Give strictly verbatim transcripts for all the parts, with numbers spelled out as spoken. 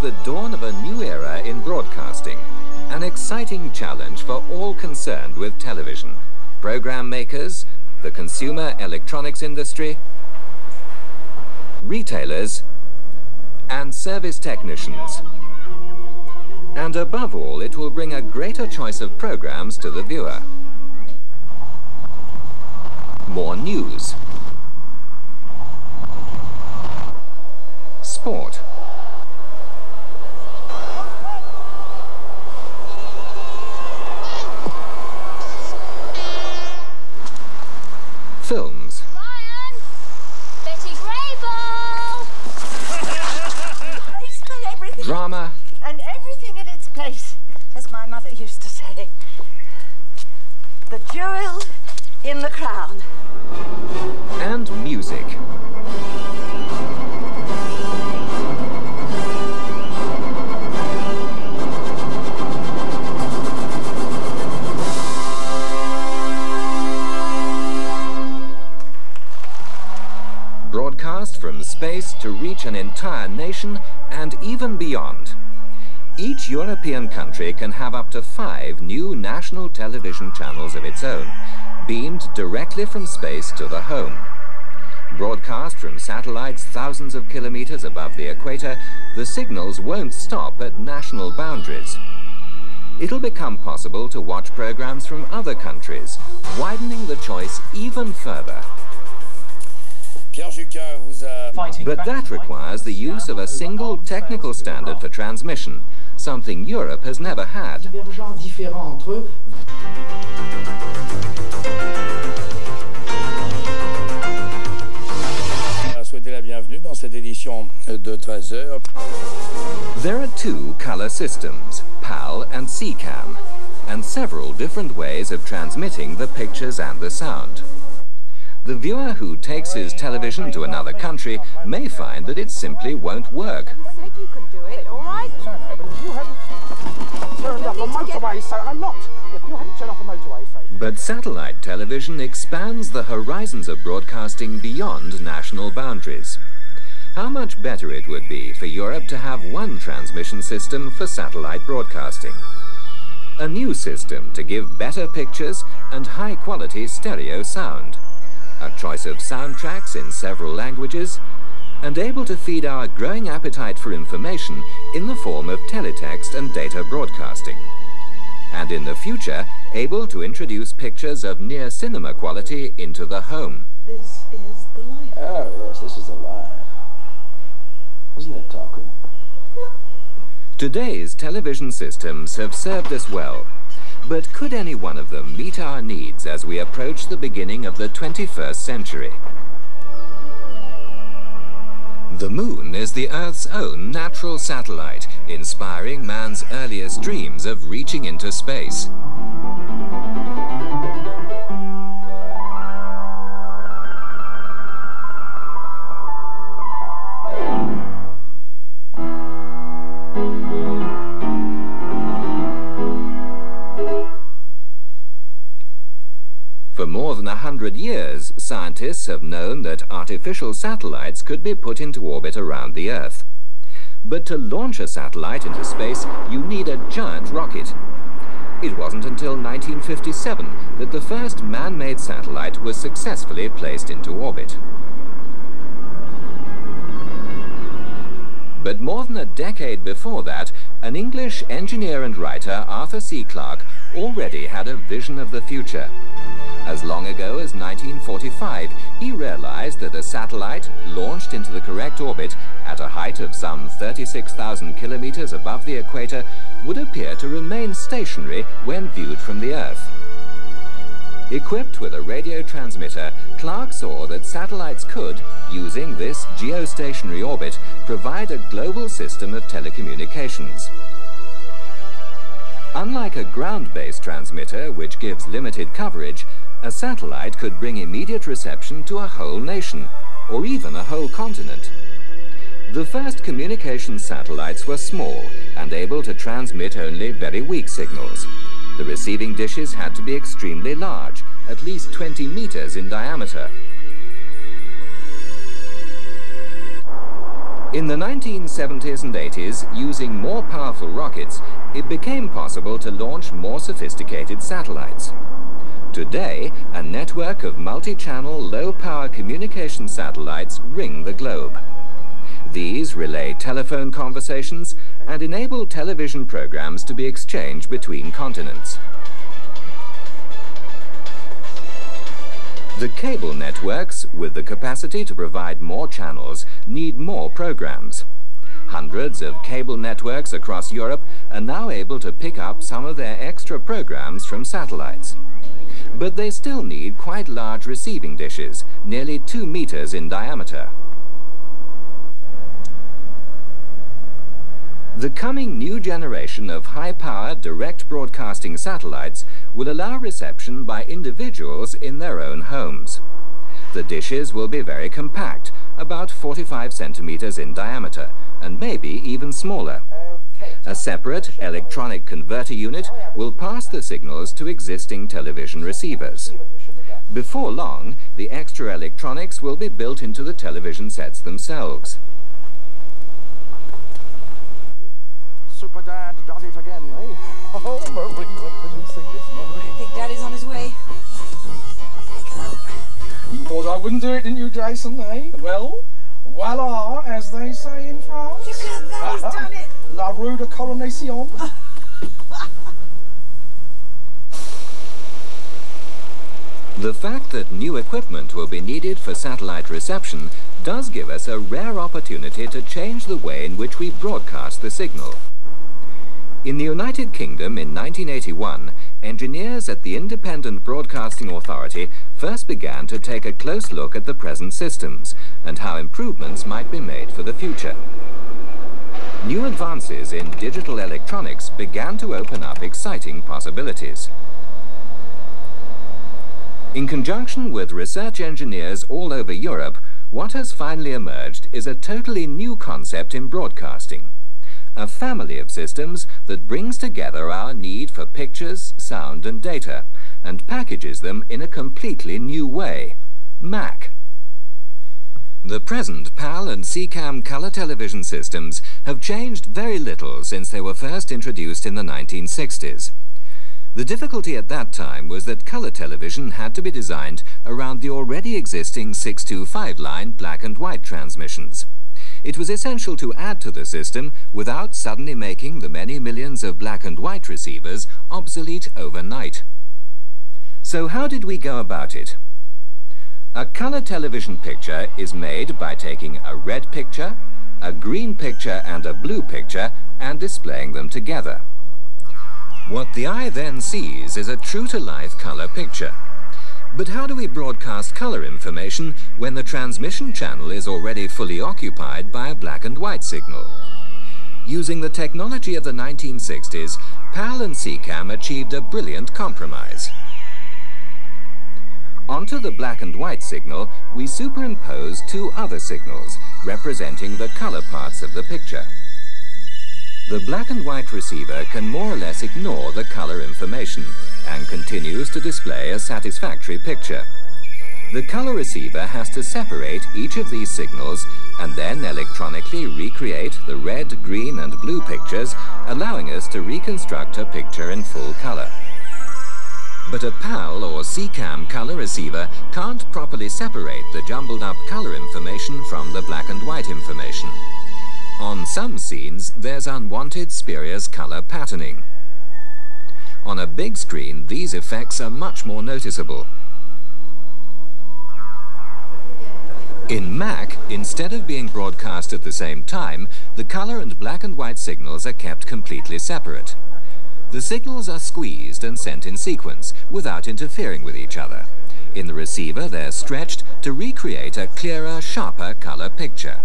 the dawn of a new era in broadcasting, an exciting challenge for all concerned with television, program makers, the consumer electronics industry, retailers, and service technicians. And above all, it will bring a greater choice of programs to the viewer. More news, sport, films, Ryan, Betty Grable, drama, and everything in its place, as my mother used to say. The jewel in the crown. And music. Broadcast from space to reach an entire nation and even beyond. Each European country can have up to five new national television channels of its own, beamed directly from space to the home. Broadcast from satellites thousands of kilometers above the equator, the signals won't stop at national boundaries. It'll become possible to watch programs from other countries, widening the choice even further. But that requires the use of a single technical standard for transmission, something Europe has never had. There are two color systems, PAL and SECAM, and several different ways of transmitting the pictures and the sound. The viewer who takes his television to another country may find that it simply won't work. You said you could do it, all right? No, no, but if you hadn't turned up the motorway, so I'm not. If you hadn't turned off the motorway, so... But satellite television expands the horizons of broadcasting beyond national boundaries. How much better it would be for Europe to have one transmission system for satellite broadcasting. A new system to give better pictures and high-quality stereo sound. A choice of soundtracks in several languages, and able to feed our growing appetite for information in the form of teletext and data broadcasting. And in the future, able to introduce pictures of near cinema quality into the home. This is the life. Oh yes, this is the life. Isn't it talking? Today's television systems have served us well. But could any one of them meet our needs as we approach the beginning of the twenty-first century? The moon is the Earth's own natural satellite, inspiring man's earliest dreams of reaching into space. For more than a hundred years, scientists have known that artificial satellites could be put into orbit around the Earth. But to launch a satellite into space, you need a giant rocket. It wasn't until nineteen fifty-seven that the first man-made satellite was successfully placed into orbit. But more than a decade before that, an English engineer and writer, Arthur C. Clarke, already had a vision of the future. As long ago as nineteen forty-five, he realized that a satellite launched into the correct orbit at a height of some thirty-six thousand kilometers above the equator would appear to remain stationary when viewed from the Earth. Equipped with a radio transmitter, Clarke saw that satellites could, using this geostationary orbit, provide a global system of telecommunications. Unlike a ground-based transmitter, which gives limited coverage, a satellite could bring immediate reception to a whole nation, or even a whole continent. The first communication satellites were small and able to transmit only very weak signals. The receiving dishes had to be extremely large, at least twenty meters in diameter. In the nineteen seventies and eighties, using more powerful rockets, it became possible to launch more sophisticated satellites. Today, a network of multi-channel, low-power communication satellites ring the globe. These relay telephone conversations and enable television programs to be exchanged between continents. The cable networks, with the capacity to provide more channels, need more programs. Hundreds of cable networks across Europe are now able to pick up some of their extra programs from satellites. But they still need quite large receiving dishes, nearly two meters in diameter. The coming new generation of high-power direct broadcasting satellites will allow reception by individuals in their own homes. The dishes will be very compact, about forty-five centimeters in diameter, and maybe even smaller. A separate electronic converter unit will pass the signals to existing television receivers. Before long, the extra electronics will be built into the television sets themselves. Superdad does it again, eh? Oh, Marie, when can you see this, Marie? I think Daddy's on his way. You thought I wouldn't do it, didn't you, Jason, eh? Well, voila, as they say in France. Look at that, he's done it. La Rue de Coronation. The fact that new equipment will be needed for satellite reception does give us a rare opportunity to change the way in which we broadcast the signal. In the United Kingdom in nineteen eighty-one, engineers at the Independent Broadcasting Authority first began to take a close look at the present systems and how improvements might be made for the future. New advances in digital electronics began to open up exciting possibilities. In conjunction with research engineers all over Europe, what has finally emerged is a totally new concept in broadcasting. A family of systems that brings together our need for pictures, sound and data, and packages them in a completely new way, M A C. The present PAL and SECAM color television systems have changed very little since they were first introduced in the nineteen sixties. The difficulty at that time was that color television had to be designed around the already existing six two five line black and white transmissions. It was essential to add to the system without suddenly making the many millions of black and white receivers obsolete overnight. So how did we go about it? A color television picture is made by taking a red picture, a green picture and a blue picture and displaying them together. What the eye then sees is a true-to-life color picture. But how do we broadcast color information when the transmission channel is already fully occupied by a black and white signal? Using the technology of the nineteen sixties, PAL and SECAM achieved a brilliant compromise. Onto the black and white signal, we superimpose two other signals representing the color parts of the picture. The black and white receiver can more or less ignore the color information and continues to display a satisfactory picture. The color receiver has to separate each of these signals and then electronically recreate the red, green and blue pictures, allowing us to reconstruct a picture in full color. But a PAL or SECAM color receiver can't properly separate the jumbled up color information from the black and white information. On some scenes, there's unwanted spurious color patterning. On a big screen, these effects are much more noticeable. In M A C, instead of being broadcast at the same time, the color and black and white signals are kept completely separate. The signals are squeezed and sent in sequence, without interfering with each other. In the receiver, they're stretched to recreate a clearer, sharper color picture.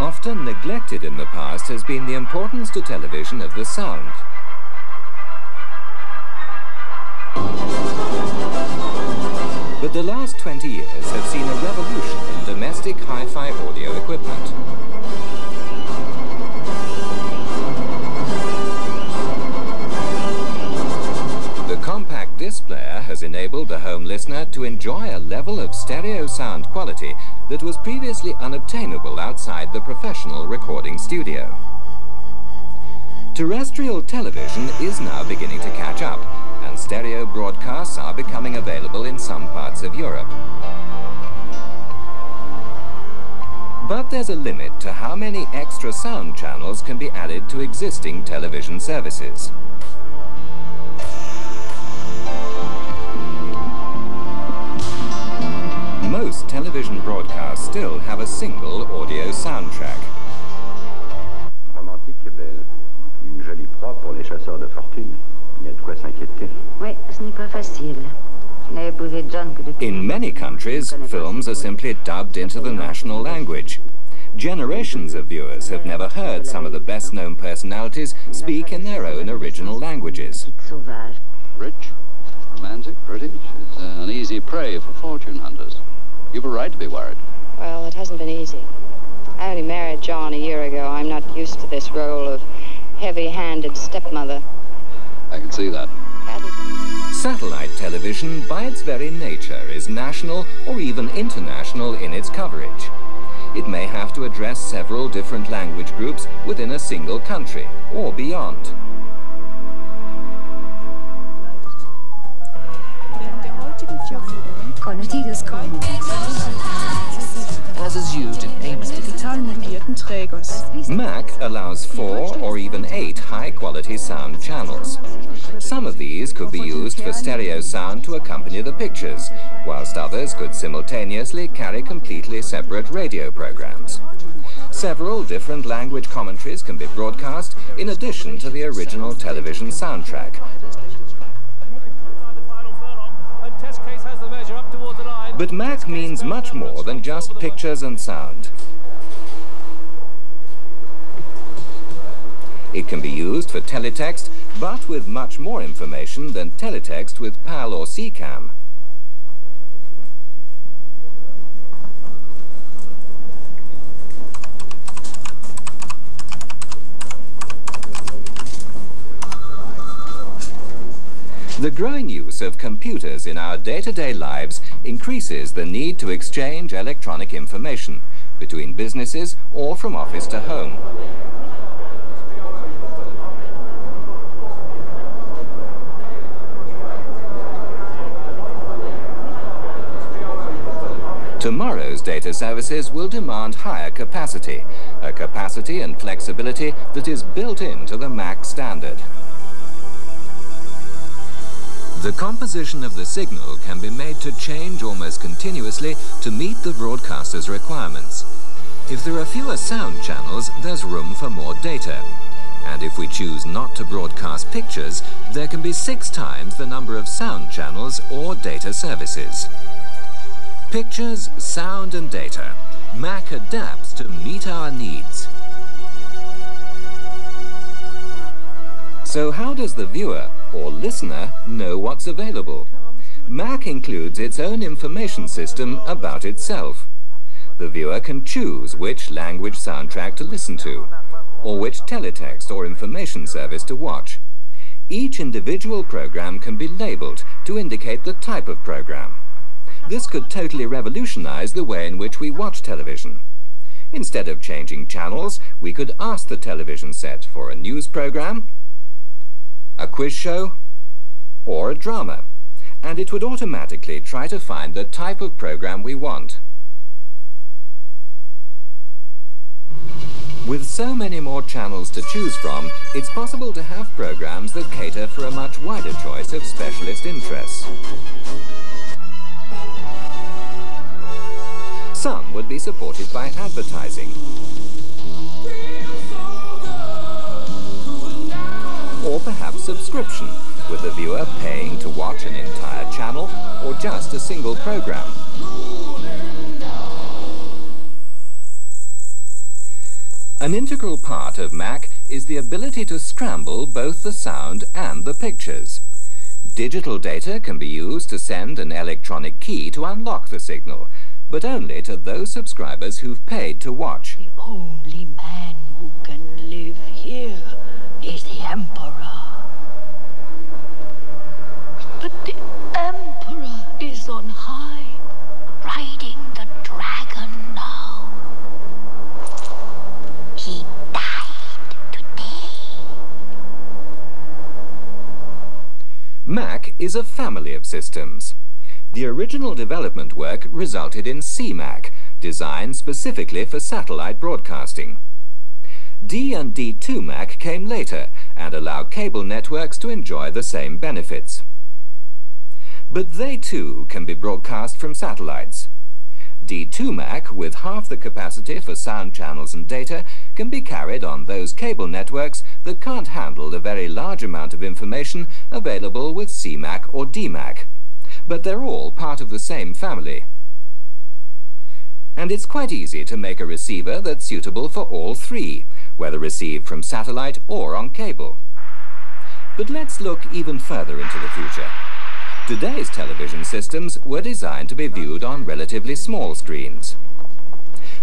Often neglected in the past has been the importance to television of the sound. But the last twenty years have seen a revolution in domestic hi-fi audio equipment. The sound quality that was previously unobtainable outside the professional recording studio. Terrestrial television is now beginning to catch up, and stereo broadcasts are becoming available in some parts of Europe. But there's a limit to how many extra sound channels can be added to existing television services. Most television broadcasts still have a single audio soundtrack. Pour les chasseurs de fortune, il y a de quoi s'inquiéter. Oui, ce n'est pas facile. In many countries, films are simply dubbed into the national language. Generations of viewers have never heard some of the best-known personalities speak in their own original languages. Rich, romantic, British is uh, an easy prey for fortune hunters. You've a right to be worried. Well, it hasn't been easy. I only married John a year ago. I'm not used to this role of heavy-handed stepmother. I can see that. Satellite television, by its very nature, is national or even international in its coverage. It may have to address several different language groups within a single country or beyond. As is used in payment. M A C allows four or even eight high-quality sound channels. Some of these could be used for stereo sound to accompany the pictures, whilst others could simultaneously carry completely separate radio programs. Several different language commentaries can be broadcast in addition to the original television soundtrack. But M A C means much more than just pictures and sound. It can be used for teletext, but with much more information than teletext with P A L or SECAM. The growing use of computers in our day-to-day lives increases the need to exchange electronic information between businesses or from office to home. Tomorrow's data services will demand higher capacity, a capacity and flexibility that is built into the M A C standard. The composition of the signal can be made to change almost continuously to meet the broadcaster's requirements. If there are fewer sound channels, there's room for more data. And if we choose not to broadcast pictures, there can be six times the number of sound channels or data services. Pictures, sound and data. M A C adapts to meet our needs. So how does the viewer or listener know what's available? M A C includes its own information system about itself. The viewer can choose which language soundtrack to listen to, or which teletext or information service to watch. Each individual program can be labeled to indicate the type of program. This could totally revolutionize the way in which we watch television. Instead of changing channels, we could ask the television set for a news program, a quiz show, or a drama, and it would automatically try to find the type of program we want. With so many more channels to choose from, it's possible to have programs that cater for a much wider choice of specialist interests. Some would be supported by advertising, or perhaps subscription, with the viewer paying to watch an entire channel or just a single program. An integral part of M A C is the ability to scramble both the sound and the pictures. Digital data can be used to send an electronic key to unlock the signal, but only to those subscribers who've paid to watch. The only man who can live here is the Emperor. But the Emperor is on high, riding is a family of systems. The original development work resulted in C MAC, designed specifically for satellite broadcasting. D and D two MAC came later and allow cable networks to enjoy the same benefits. But they too can be broadcast from satellites. D two MAC, with half the capacity for sound channels and data, can be carried on those cable networks that can't handle the very large amount of information available with C MAC or D MAC. But they're all part of the same family. And it's quite easy to make a receiver that's suitable for all three, whether received from satellite or on cable. But let's look even further into the future. Today's television systems were designed to be viewed on relatively small screens.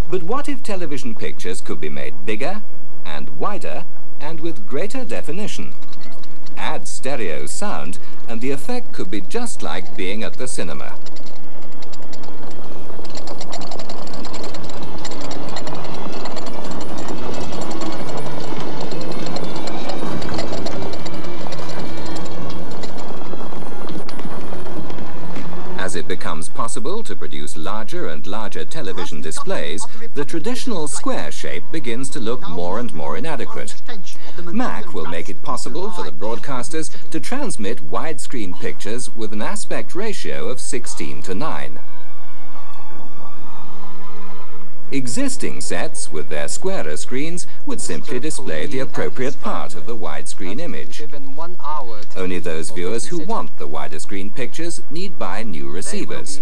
But what if television pictures could be made bigger and wider and with greater definition? Add stereo sound and the effect could be just like being at the cinema. As it becomes possible to produce larger and larger television displays, the traditional square shape begins to look more and more inadequate. M A C will make it possible for the broadcasters to transmit widescreen pictures with an aspect ratio of sixteen to nine. Existing sets, with their squarer screens, would simply display the appropriate part of the widescreen image. Only those viewers who want the wider screen pictures need buy new receivers.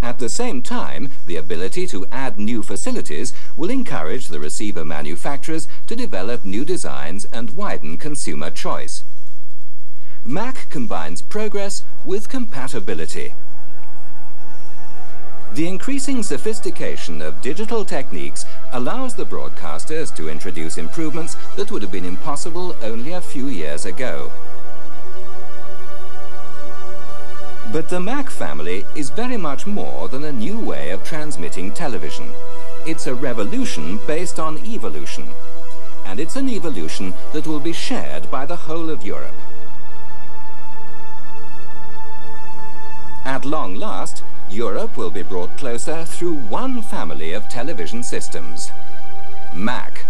At the same time, the ability to add new facilities will encourage the receiver manufacturers to develop new designs and widen consumer choice. M A C combines progress with compatibility. The increasing sophistication of digital techniques allows the broadcasters to introduce improvements that would have been impossible only a few years ago. But the M A C family is very much more than a new way of transmitting television. It's a revolution based on evolution. And it's an evolution that will be shared by the whole of Europe. At long last, Europe will be brought closer through one family of television systems, M A C.